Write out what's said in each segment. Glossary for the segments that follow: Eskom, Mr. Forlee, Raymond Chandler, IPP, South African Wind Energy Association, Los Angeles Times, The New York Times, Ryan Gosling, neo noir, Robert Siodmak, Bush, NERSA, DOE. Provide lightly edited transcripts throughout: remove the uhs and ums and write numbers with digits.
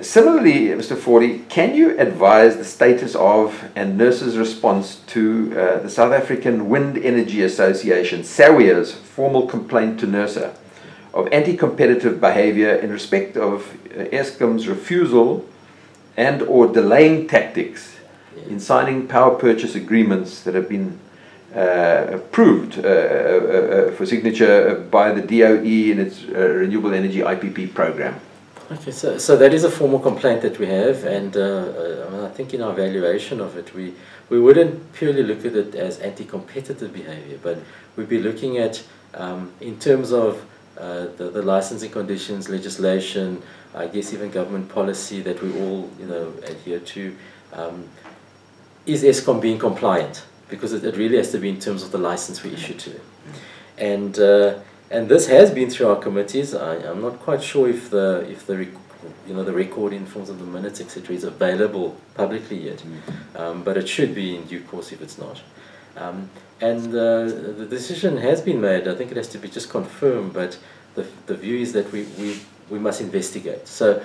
Similarly, Mr. Forlee, can you advise the status of and NERSA's response to the South African Wind Energy Association, SAWIA's, formal complaint to NERSA of anti-competitive behavior in respect of Eskom's refusal and or delaying tactics in signing power purchase agreements that have been approved for signature by the DOE in its Renewable Energy IPP program? Okay, so that is a formal complaint that we have, and I think in our evaluation of it, we wouldn't purely look at it as anti-competitive behavior, but we'd be looking at, in terms of the licensing conditions, legislation, I guess even government policy that we all adhere to, is Eskom being compliant? Because it really has to be in terms of the license we issue to them. And this has been through our committees. I'm not quite sure if the record in forms of the minutes, etc., is available publicly yet, but it should be in due course if it's not. The decision has been made. I think it has to be just confirmed, but the view is that we must investigate. So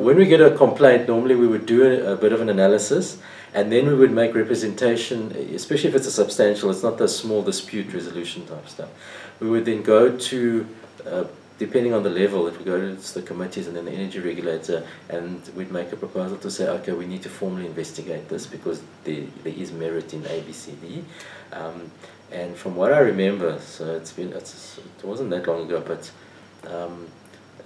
when we get a complaint, normally we would do a bit of an analysis, and then we would make representation, especially if it's a substantial, it's not the small dispute resolution type stuff. We would then go to, depending on the level, if we go to the committees and then the energy regulator, and we'd make a proposal to say, okay, we need to formally investigate this because there is merit in A, B, C, D. And from what I remember, so it wasn't that long ago, but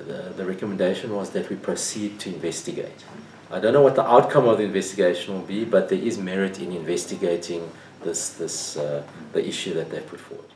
the recommendation was that we proceed to investigate. I don't know what the outcome of the investigation will be, but there is merit in investigating the issue that they put forward.